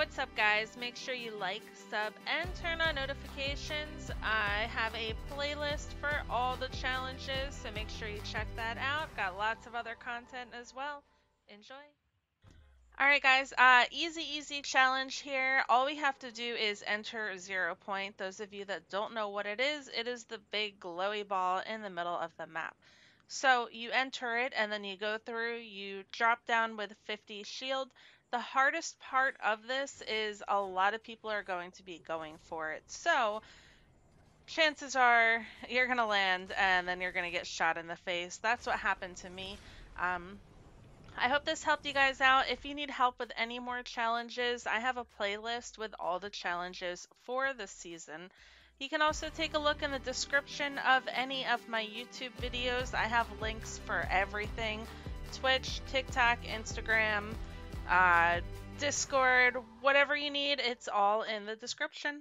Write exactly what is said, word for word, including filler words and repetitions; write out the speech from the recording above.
what's up, guys? Make sure you like, sub, and turn on notifications. I have a playlist for all the challenges, so make sure you check that out. Got lots of other content as well. Enjoy. Alright guys, uh, easy easy challenge here. All we have to do is enter Zero Point. Those of you that don't know what it is, it is the big glowy ball in the middle of the map. So you enter it and then you go through, you drop down with fifty shield. The hardest part of this is a lot of people are going to be going for it. So chances are you're going to land and then you're going to get shot in the face. That's what happened to me. Um, I hope this helped you guys out. If you need help with any more challenges, I have a playlist with all the challenges for the season. You can also take a look in the description of any of my YouTube videos. I have links for everything: Twitch, TikTok, Instagram, uh, Discord, whatever you need, it's all in the description.